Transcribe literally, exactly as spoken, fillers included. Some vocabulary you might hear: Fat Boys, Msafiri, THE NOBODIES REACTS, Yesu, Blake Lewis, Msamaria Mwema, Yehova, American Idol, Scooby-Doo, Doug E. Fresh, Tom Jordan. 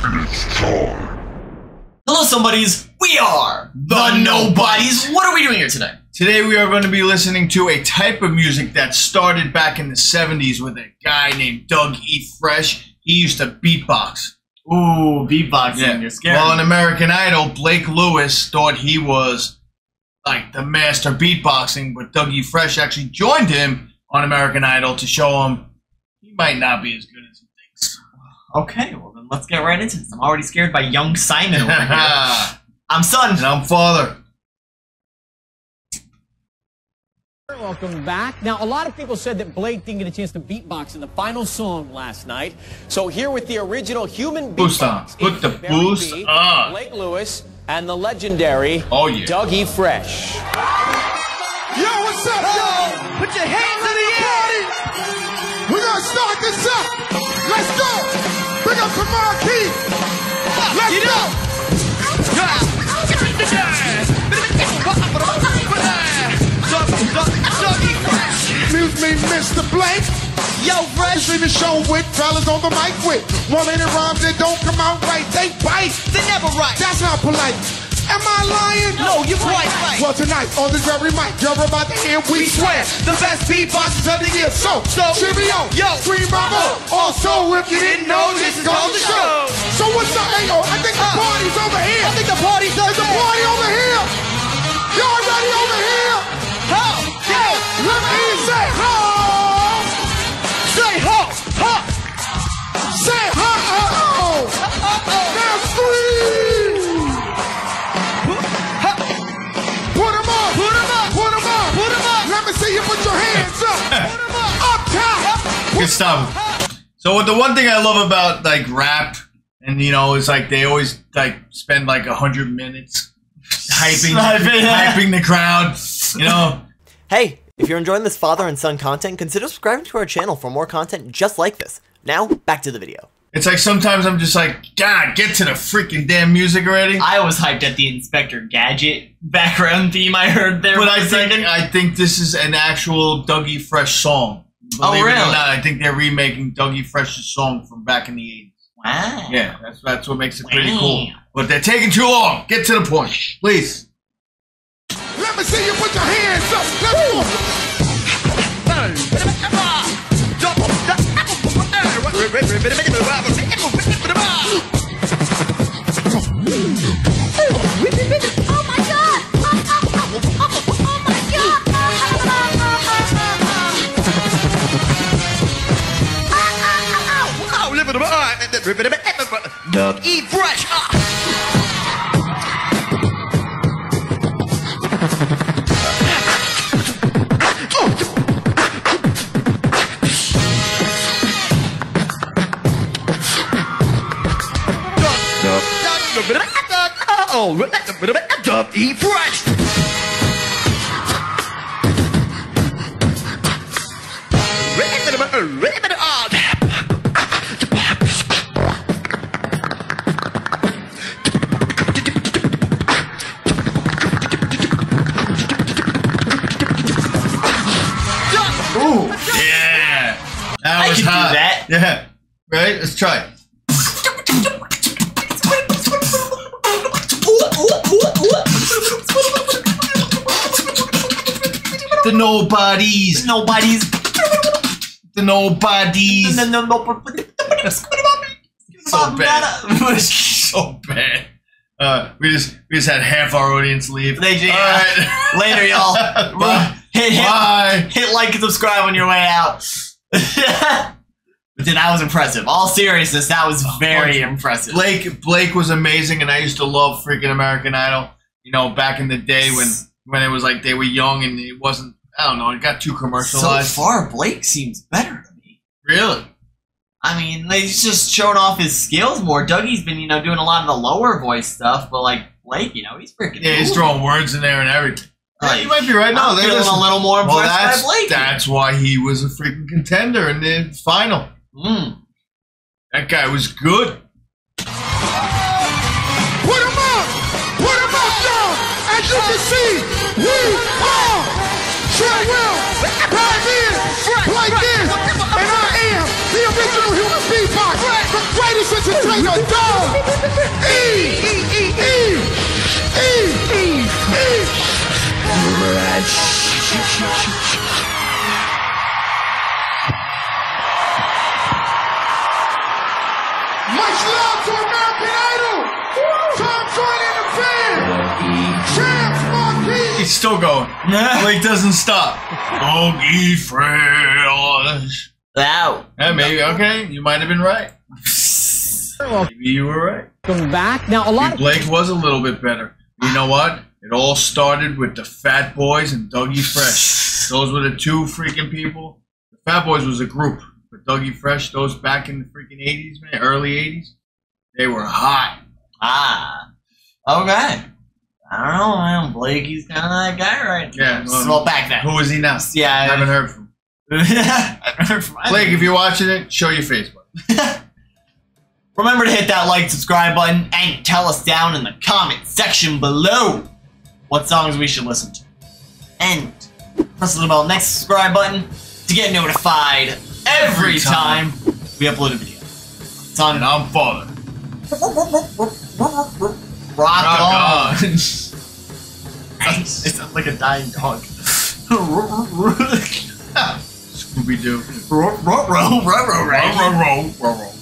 It's time. Hello, somebodies. We are the Nobodies. What are we doing here today? Today we are going to be listening to a type of music that started back in the seventies with a guy named Doug E. Fresh. He used to beatbox. Ooh, beatboxing. Yeah. You're scared. Well, in American Idol, Blake Lewis thought he was like the master beatboxing, but Doug E. Fresh actually joined him on American Idol to show him he might not be as good as he thinks. Okay, well then let's get right into this. I'm already scared by young Simon over here. I'm son. And I'm father. Welcome back. Now, a lot of people said that Blake didn't get a chance to beatbox in the final song last night. So here with the original human beatbox, put the boost on, Blake Lewis and the legendary oh, yeah. Doug E. Fresh. Yo, what's up, y'all? Put your hands in the air. We're gonna start this up. Let's go. Bring up some marquee. Let's Get go. Excuse me, Mister Blake. Yo, Fresh. This even shown with fellas on the mic with one minute rhymes that don't come out right. They bite. They never right. That's not polite. Am I lying? No, you're right. right. Well, tonight on this very mic, you're about to hear we, we swear the best beatboxers of the year. So, so cheerio, yo, scream bravo. Also, if you didn't know, this is called the show. So what's up, ayo? I think the party's over here. I think the party's over here. There's a party over here. Y'all ready over here? How? Let me say ho! Say ho! Ho! Say ho! Now scream! Put them up! Put them up! Put them up! Put them up! Let me see you put your hands up! Put them up! Up top! Good stuff. So the one thing I love about like rap, and you know, is like they always like spend like a hundred minutes hyping, hyping, hyping the crowd, you know. Hey, if you're enjoying this father and son content, consider subscribing to our channel for more content just like this. Now, back to the video. It's like sometimes I'm just like, God, get to the freaking damn music already. I was hyped at the Inspector Gadget background theme I heard there. But I think, I think this is an actual Doug E. Fresh song. Believe oh, really? It or not, I think they're remaking Doug E. Fresh's song from back in the eighties. Wow. Yeah, that's, that's what makes it pretty wow. cool. But they're taking too long. Get to the point, please. Let me see you put your hands up. Let's go. Oh my God! Oh my God! Oh, live it up. Doug E. Fresh. Oh, Doug E. Fresh. Ooh, yeah. That was I can hot. do that. Yeah. Right? Let's try it. The Nobodies. The Nobodies. The Nobodies. The Nobodies. So bad. So bad. Uh, we just we just had half our audience leave. They did. All right. Later, y'all. Bye. Hit, hit, Bye. Hit like and subscribe on your way out. But then that was impressive. All seriousness, that was very oh, impressive. Blake Blake was amazing, and I used to love freaking American Idol. You know, back in the day when when it was like they were young and it wasn't. I don't know. It got too commercialized. So far, Blake seems better to me. Really? I mean, he's just shown off his skills more. Dougie's been, you know, doing a lot of the lower voice stuff, but like Blake, you know, he's freaking. Yeah, cool. He's throwing words in there and everything. Like, yeah, you might be right. No, they're feeling listen. a little more impressed well, that's, by Blake. That's why he was a freaking contender in the final. Mm. That guy was good. Put him up! Put him up, y'all! As you can see, we are. Tread well, dive in, like this, and I am the original human beatbox. the greatest entertainer, Doug E. E. E. E. E. E. E. Much love to American Idol. Tom Jordan and the band. Champs, Marquis. He's still going. Blake doesn't stop. Doug E. Fresh. Wow. Yeah, maybe. Okay, you might have been right. Maybe you were right. Come back now. A lot. Dude, Blake was a little bit better. You know what? It all started with the Fat Boys and Doug E. Fresh. Those were the two freaking people. The Fat Boys was a group, but Doug E. Fresh, those back in the freaking eighties, man, early eighties, they were hot. Ah. Okay. I don't know, man. Blake, he's kind of that guy right now. Yeah. Well, well, back then. Who is he now? Yeah. I haven't heard from him. Blake, if you're watching it, show your face button. Remember to hit that like, subscribe button, and tell us down in the comment section below what songs we should listen to. And press the bell next subscribe button to get notified every, every time. time we upload a video. It's on. And I'm Father. Rock, Rock on. on. It sounds, it sounds like a dying dog. Scooby-Doo. Row, row, row, row, row, row, row, row, row, row.